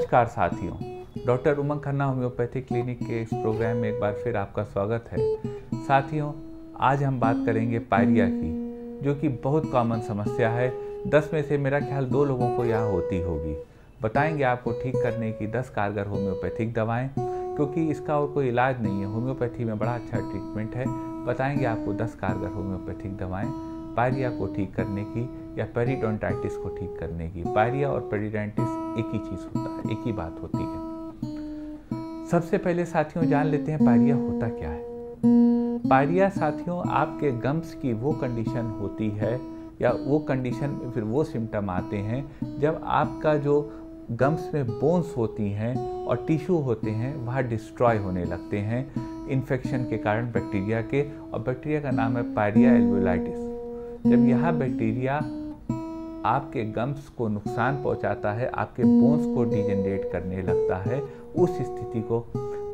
नमस्कार साथियों, doctor Umang Khanna homeopathy clinic के इस प्रोग्राम में एक बार फिर आपका स्वागत है। साथियों, आज हम बात करेंगे पायरिया की, जो कि बहुत कॉमन समस्या है। 10 में से मेरा ख्याल 2 लोगों को यह होती होगी। बताएंगे आपको ठीक करने की 10 कारगर होम्योपैथिक दवाएँ, क्योंकि इसका और कोई इलाज नहीं है। होम्योपैथी में बड़ा अच्छा ट्रीटमेंट है। बताएंगे आपको 10 कारगर होम्योपैथिक दवाएँ पायरिया को ठीक करने की या पेरिडोंटाइटिस को ठीक करने की। पायरिया और पेरिडोंटाइटिस एक ही चीज होता है, एक ही बात होती है। सबसे पहले साथियों जान लेते हैं पायरिया होता क्या है। पायरिया साथियों आपके गम्स की वो कंडीशन होती है या वो कंडीशन में फिर वो सिम्टम आते हैं जब आपका जो गम्स में बोन्स होती हैं और टिश्यू होते हैं वह डिस्ट्रॉय होने लगते हैं इन्फेक्शन के कारण बैक्टीरिया के, और बैक्टीरिया का नाम है पायरिया एलवलाइटिस। जब यह बैक्टीरिया आपके गम्स को नुकसान पहुंचाता है, आपके बोन्स को डिजेनरेट करने लगता है, उस स्थिति को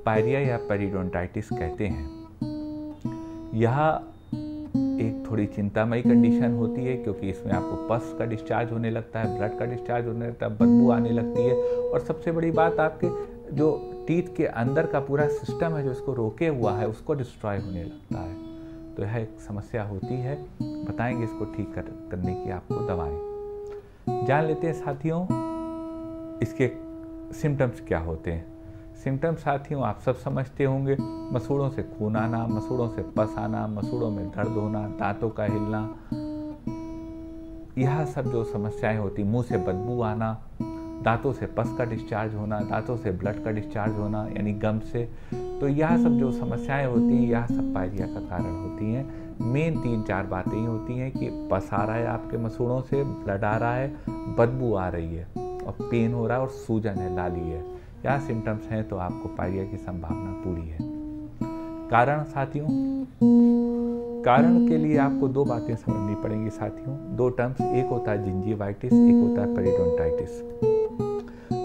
पायरिया या पेरिडोंटाइटिस कहते हैं। यह एक थोड़ी चिंतामयी कंडीशन होती है क्योंकि इसमें आपको पस का डिस्चार्ज होने लगता है, ब्लड का डिस्चार्ज होने लगता है, बदबू आने लगती है, और सबसे बड़ी बात आपके जो टीथ के अंदर का पूरा सिस्टम है जो इसको रोके हुआ है उसको डिस्ट्रॉय होने लगता है। तो यह एक समस्या होती है। बताएंगे इसको ठीक करने की आपको दवाएं। जान लेते हैं साथियों इसके सिम्टम्स क्या होते हैं। सिम्टम्स साथियों आप सब समझते होंगे, मसूड़ों से खून आना, मसूड़ों से पस आना, मसूड़ों में दर्द होना, दांतों का हिलना, यह सब जो समस्याएं होती, मुंह से बदबू आना, दांतों से पस का डिस्चार्ज होना, दांतों से ब्लड का डिस्चार्ज होना यानी गम से, तो यह सब जो समस्याएं होती हैं यह सब पायरिया का कारण होती हैं। मेन 3-4 बातें ही होती हैं कि पस आ रहा है आपके मसूड़ों से, ब्लड आ रहा है, बदबू आ रही है और पेन हो रहा है और सूजन है, लाली है। यह सिम्टम्स हैं तो आपको पायरिया की संभावना पूरी है। कारण साथियों, कारण के लिए आपको 2 बातें समझनी पड़ेंगी साथियों, 2 टर्म्स। एक होता है जिंजीवाइटिस, एक होता है पेरिडोंटाइटिस।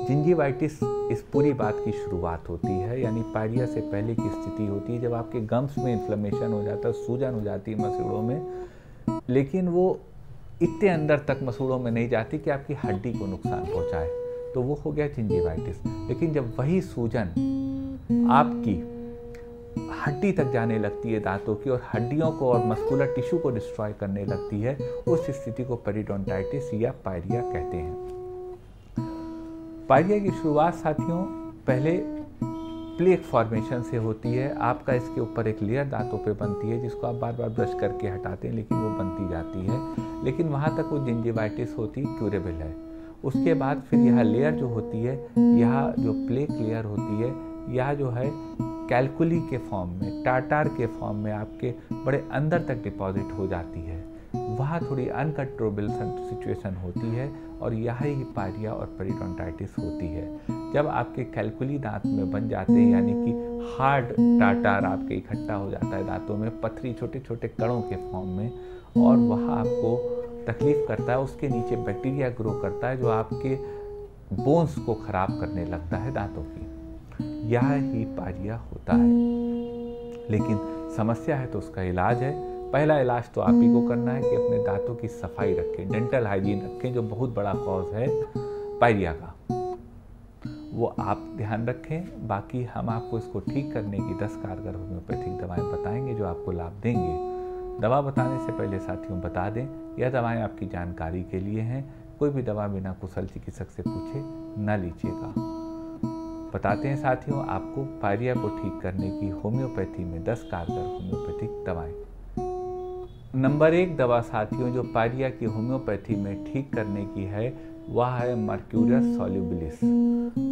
जिंजीवाइटिस इस पूरी बात की शुरुआत होती है, यानी पायरिया से पहले की स्थिति होती है जब आपके गम्स में इन्फ्लेमेशन हो जाता है, सूजन हो जाती है मसूड़ों में, लेकिन वो इतने अंदर तक मसूड़ों में नहीं जाती कि आपकी हड्डी को नुकसान पहुंचाए, तो वो हो गया जिंजीवाइटिस। लेकिन जब वही सूजन आपकी हड्डी तक जाने लगती है, दांतों की, और हड्डियों को और मस्कुलर टिश्यू को डिस्ट्रॉय करने लगती है, उस स्थिति को पेरिडोंटाइटिस या पायरिया कहते हैं। पायरिया की शुरुआत साथियों पहले प्लेक फॉर्मेशन से होती है। आपका इसके ऊपर एक लेयर दांतों पे बनती है जिसको आप बार बार ब्रश करके हटाते हैं लेकिन वो बनती जाती है, लेकिन वहाँ तक वो जिंजीवाइटिस होती क्यूरेबल है। उसके बाद फिर यह लेयर जो होती है, यह जो प्लेक लेयर होती है, यह जो है कैलकुली के फॉर्म में, टाटार के फॉर्म में आपके बड़े अंदर तक डिपॉजिट हो जाती है। वहाँ थोड़ी अनकंट्रोलेबल सिचुएशन होती है और यही पायरिया और पेरिडोंटाइटिस होती है। जब आपके कैलकुली दांत में बन जाते हैं, यानी कि हार्ड टाटार आपके इकट्ठा हो जाता है दांतों में, पथरी छोटे छोटे कणों के फॉर्म में, और वह आपको तकलीफ करता है। उसके नीचे बैक्टीरिया ग्रो करता है जो आपके बोन्स को खराब करने लगता है दांतों की। यह ही पायरिया होता है, लेकिन समस्या है तो उसका इलाज है। पहला इलाज तो आप ही को करना है कि अपने दांतों की सफाई रखें, डेंटल हाइजीन रखें, जो बहुत बड़ा कॉज है पायरिया का, वो आप ध्यान रखें। बाकी हम आपको इसको ठीक करने की 10 कारगर होम्योपैथिक दवाएं बताएंगे जो आपको लाभ देंगे। दवा बताने से पहले साथियों बता दें यह दवाएं आपकी जानकारी के लिए हैं, कोई भी दवा बिना कुशल चिकित्सक से पूछे न लीजिएगा। बताते हैं साथियों आपको पायरिया को ठीक करने की होम्योपैथी में 10 कारगर होम्योपैथिक दवाएँ। नंबर 1 दवा साथियों जो पायरिया की होम्योपैथी में ठीक करने की है वह है मर्क्यूरियस सॉल्युबिलिस।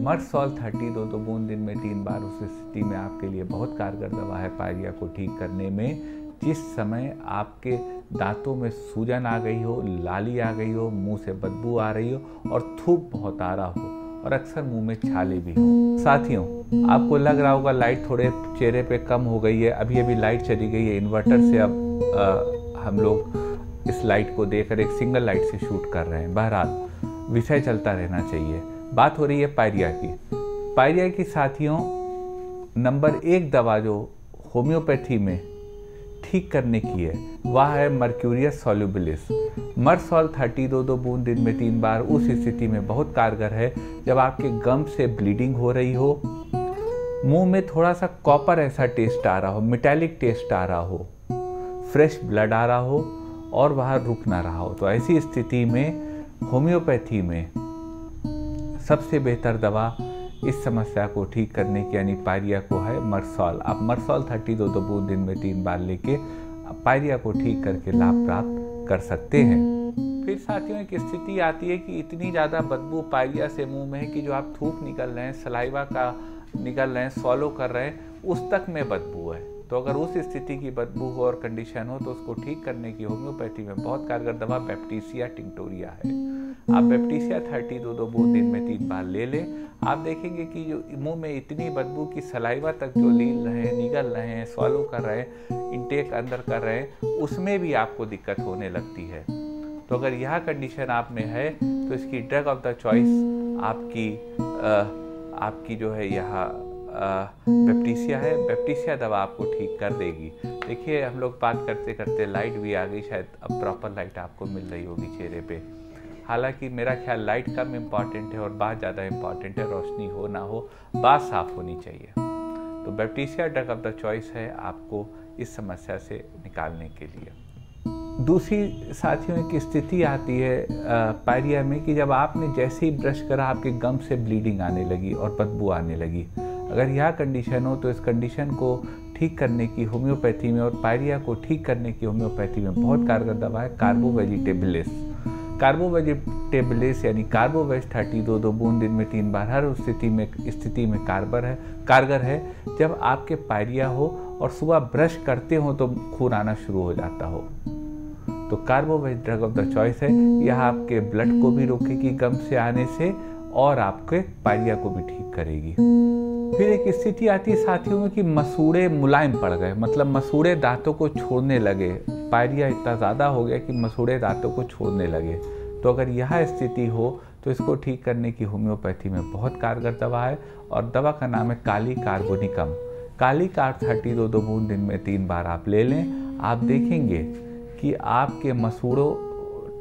मर्सॉल 30 2 बूंद दिन में 3 बार, उस स्थिति में आपके लिए बहुत कारगर दवा है पायरिया को ठीक करने में। जिस समय आपके दांतों में सूजन आ गई हो, लाली आ गई हो, मुंह से बदबू आ रही हो और थूक बहुत आ रहा हो और अक्सर मुंह में छाले भी हो। साथियों आपको लग रहा होगा लाइट थोड़े चेहरे पे कम हो गई है, अभी अभी लाइट चली गई है इन्वर्टर से, अब हम लोग इस लाइट को देखकर एक सिंगल लाइट से शूट कर रहे हैं। बहरहाल विषय चलता रहना चाहिए। बात हो रही है पायरिया की। पायरिया की साथियों नंबर 1 दवा जो होम्योपैथी में ठीक करने की है वह है मर्क्यूरियस सॉल्युबिलिस। मर्सॉल 30 दो बूंद दिन में 3 बार उस स्थिति में बहुत कारगर है जब आपके गम से ब्लीडिंग हो रही हो, मुंह में थोड़ा सा कॉपर ऐसा टेस्ट आ रहा हो, मेटालिक टेस्ट आ रहा हो, फ्रेश ब्लड आ रहा हो और वहाँ रुक ना रहा हो। तो ऐसी स्थिति में होम्योपैथी में सबसे बेहतर दवा इस समस्या को ठीक करने की यानी पायरिया को है मर्सॉल। आप मर्सॉल 30 दो बूंद दिन में 3 बार लेके पायरिया को ठीक करके लाभ प्राप्त कर सकते हैं। फिर साथियों एक स्थिति आती है कि इतनी ज़्यादा बदबू पायरिया से मुंह में है कि जो आप थूक निकल रहे हैं, सलाइवा का निकल रहे हैं, सॉलो कर रहे हैं, उस तक में बदबू है। तो अगर उस स्थिति की बदबू हो और कंडीशन हो तो उसको ठीक करने की होम्योपैथी में बहुत कारगर दवा बेप्टिसिया टिंक्टोरिया है। आप बेप्टिसिया 30 दो बूंद दिन में 3 बार ले लें। आप देखेंगे कि जो मुंह में इतनी बदबू कि सलाइवा तक जो लील रहे हैं, निगल रहे हैं, सॉलो कर रहे हैं, इंटेक अंदर कर रहे हैं, उसमें भी आपको दिक्कत होने लगती है। तो अगर यह कंडीशन आप में है तो इसकी ड्रग ऑफ द चॉइस आपकी जो है यह बेप्टिसिया है। बेप्टिसिया दवा आपको ठीक कर देगी। देखिए हम लोग बात करते करते लाइट भी आ गई, शायद अब प्रॉपर लाइट आपको मिल रही होगी चेहरे पे। हालांकि मेरा ख्याल लाइट कम इम्पॉर्टेंट है और बात ज़्यादा इम्पॉर्टेंट है। रोशनी हो ना हो, बात साफ होनी चाहिए। तो बेप्टिसिया ड्रग ऑफ द चॉइस है आपको इस समस्या से निकालने के लिए। दूसरी साथियों एक स्थिति आती है पायरिया में कि जब आपने जैसे ही ब्रश करा आपके गम से ब्लीडिंग आने लगी और बदबू आने लगी। अगर यह कंडीशन हो तो इस कंडीशन को ठीक करने की होम्योपैथी में और पायरिया को ठीक करने की होम्योपैथी में बहुत कारगर दवा है कार्बोवेजिटेबलेस। कार्बोवेजिटेबलेस यानी कार्बोवेज 30 दो बूंद दिन में 3 बार हर स्थिति में कारगर है जब आपके पायरिया हो और सुबह ब्रश करते हो तो खून आना शुरू हो जाता हो। तो carbo veg drug of the choice है। यह आपके ब्लड को भी रोकेगी गम से आने से और आपके पायरिया को भी ठीक करेगी। फिर एक स्थिति आती है साथियों में कि मसूड़े मुलायम पड़ गए, मतलब मसूड़े दांतों को छोड़ने लगे। पायरिया इतना ज़्यादा हो गया कि मसूड़े दांतों को छोड़ने लगे। तो अगर यह स्थिति हो तो इसको ठीक करने की होम्योपैथी में बहुत कारगर दवा है और दवा का नाम है काली कार्बोनिकम। काली कार्ब 30 दो बूंद दिन में 3 बार आप ले लें। आप देखेंगे कि आपके मसूड़ों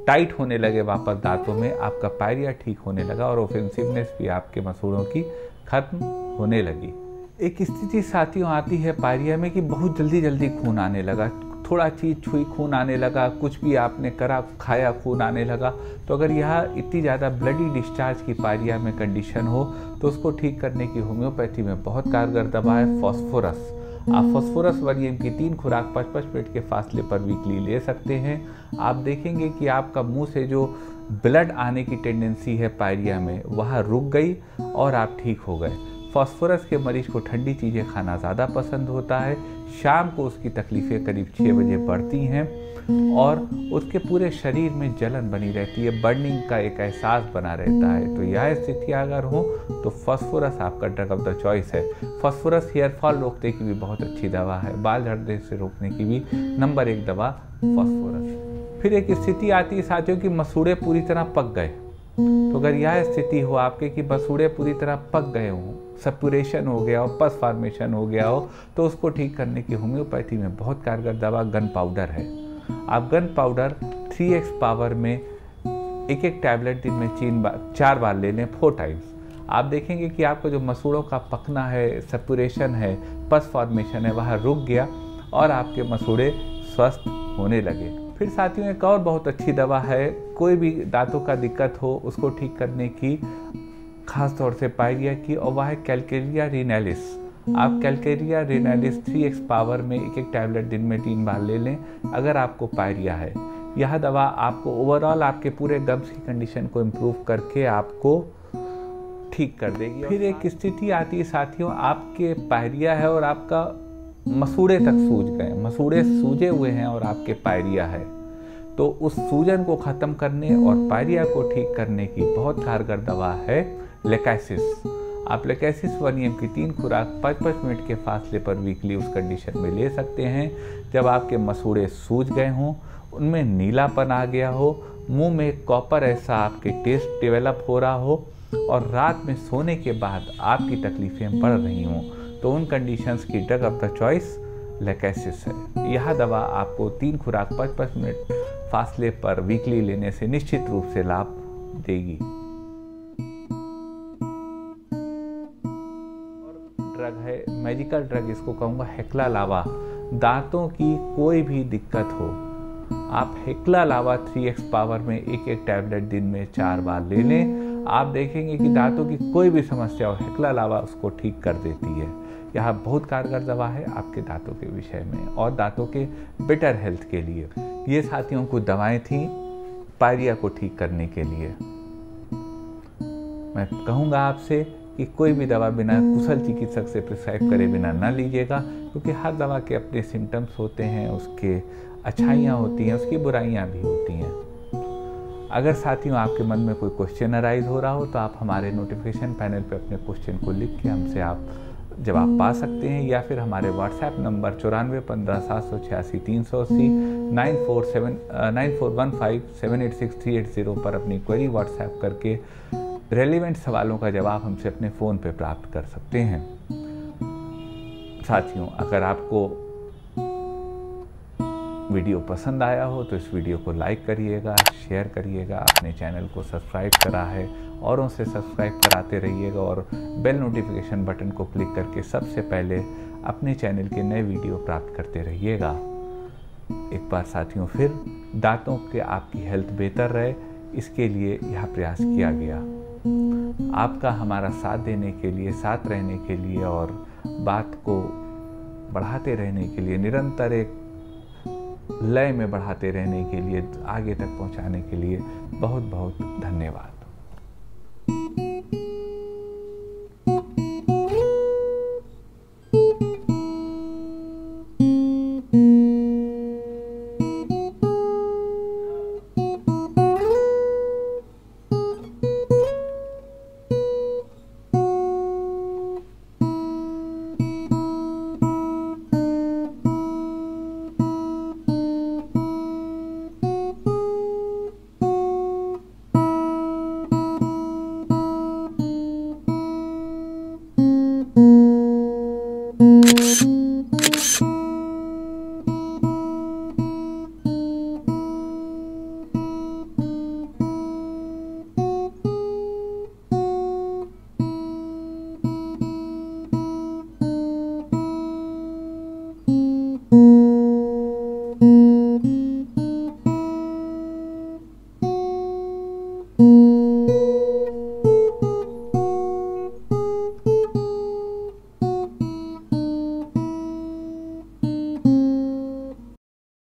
टाइट होने लगे वापस दांतों में, आपका पायरिया ठीक होने लगा और ऑफेंसिवनेस भी आपके मसूड़ों की खत्म होने लगी। एक स्थिति साथियों आती है पायरिया में कि बहुत जल्दी जल्दी खून आने लगा, थोड़ा चीज छुई खून आने लगा, कुछ भी आपने करा खाया खून आने लगा। तो अगर यह इतनी ज़्यादा ब्लडी डिस्चार्ज की पायरिया में कंडीशन हो तो उसको ठीक करने की होम्योपैथी में बहुत कारगर दवा है फॉस्फोरस। आप फॉस्फोरस 1 mg की 3 खुराक 5-5 मिनट के फासले पर वीकली ले सकते हैं। आप देखेंगे कि आपका मुंह से जो ब्लड आने की टेंडेंसी है पायरिया में वह रुक गई और आप ठीक हो गए। फॉस्फोरस के मरीज को ठंडी चीज़ें खाना ज़्यादा पसंद होता है। शाम को उसकी तकलीफ़ें करीब 6 बजे बढ़ती हैं और उसके पूरे शरीर में जलन बनी रहती है, बर्निंग का एक एहसास बना रहता है। तो यह स्थिति अगर हो तो फॉस्फोरस आपका ड्रग ऑफ द चॉइस है। फॉस्फोरस हेयरफॉल रोकने की भी बहुत अच्छी दवा है, बाल झड़ने से रोकने की भी नंबर 1 दवा फॉस्फोरस। फिर एक स्थिति आती है साथियों कि मसूड़े पूरी तरह पक गए। तो अगर यह स्थिति हो आपके कि मसूड़े पूरी तरह पक गए हों, सप्यूरेशन हो गया हो, पस फॉर्मेशन हो गया हो, तो उसको ठीक करने की होम्योपैथी में बहुत कारगर दवा गन पाउडर है। आप गन पाउडर 3x पावर में एक टैबलेट दिन में 4 बार ले लें 4 टाइम्स। आप देखेंगे कि आपको जो मसूड़ों का पकना है, सप्यूरेशन है, पस फॉर्मेशन है वह रुक गया और आपके मसूड़े स्वस्थ होने लगे। फिर साथियों एक और बहुत अच्छी दवा है, कोई भी दांतों का दिक्कत हो उसको ठीक करने की खास तौर से पायरिया की, और वह है कैलकेरिया रीनालिस। आप कैलकेरिया रीनालिस 3x पावर में एक टैबलेट दिन में 3 बार ले लें अगर आपको पायरिया है। यह दवा आपको ओवरऑल आपके पूरे गम्स की कंडीशन को इम्प्रूव करके आपको ठीक कर देगी। फिर एक स्थिति आती है साथियों आपके पायरिया है और आपका मसूड़े तक सूज गए, मसूड़े सूजे हुए हैं और आपके पायरिया है। तो उस सूजन को ख़त्म करने और पायरिया को ठीक करने की बहुत कारगर दवा है लेकाइसिस। आप लेकाइसिस 1 mg की 3 खुराक 5-5 मिनट के फासले पर वीकली उस कंडीशन में ले सकते हैं जब आपके मसूड़े सूज गए हों, उनमें नीलापन आ गया हो, मुंह में कॉपर ऐसा आपके टेस्ट डेवलप हो रहा हो और रात में सोने के बाद आपकी तकलीफ़ें बढ़ रही हों, तो उन कंडीशंस की ड्रग ऑफ द चॉइस लेकाइसिस है। यह दवा आपको 3 खुराक 5-5 मिनट फासले पर वीकली लेने से निश्चित रूप से लाभ देगी। और ड्रग है मैजिकल ड्रग, इसको कहूँगा हेकला लावा। दांतों की कोई भी दिक्कत हो, आप हेकला लावा 3x पावर में एक टैबलेट दिन में 4 बार ले लें। आप देखेंगे कि दांतों की कोई भी समस्या हो, हेकला लावा उसको ठीक कर देती है। यह बहुत कारगर दवा है आपके दांतों के विषय में और दांतों के बेटर हेल्थ के लिए। ये साथियों कुछ दवाएं थीं पायरिया को ठीक करने के लिए। मैं कहूँगा आपसे कि कोई भी दवा बिना कुशल चिकित्सक से प्रिस्क्राइब करे बिना ना लीजिएगा, क्योंकि हर दवा के अपने सिम्टम्स होते हैं, उसके अच्छाइयाँ होती हैं, उसकी बुराइयाँ भी होती हैं। अगर साथियों आपके मन में कोई क्वेश्चन अराइज हो रहा हो तो आप हमारे नोटिफिकेशन पैनल पे अपने क्वेश्चन को लिख के हमसे आप जवाब पा सकते हैं, या फिर हमारे व्हाट्सएप नंबर 9415 786 380 9415 786 380 पर अपनी क्वेरी व्हाट्सएप करके रेलिवेंट सवालों का जवाब हमसे अपने फ़ोन पर प्राप्त कर सकते हैं। साथियों अगर आपको वीडियो पसंद आया हो तो इस वीडियो को लाइक करिएगा, शेयर करिएगा, अपने चैनल को सब्सक्राइब करा है औरों से सब्सक्राइब कराते रहिएगा, और बेल नोटिफिकेशन बटन को क्लिक करके सबसे पहले अपने चैनल के नए वीडियो प्राप्त करते रहिएगा। एक बार साथियों फिर दांतों के आपकी हेल्थ बेहतर रहे, इसके लिए यह प्रयास किया गया। आपका हमारा साथ देने के लिए, साथ रहने के लिए और बात को बढ़ाते रहने के लिए, निरंतर एक लय में बढ़ाते रहने के लिए, आगे तक पहुंचाने के लिए बहुत बहुत धन्यवाद।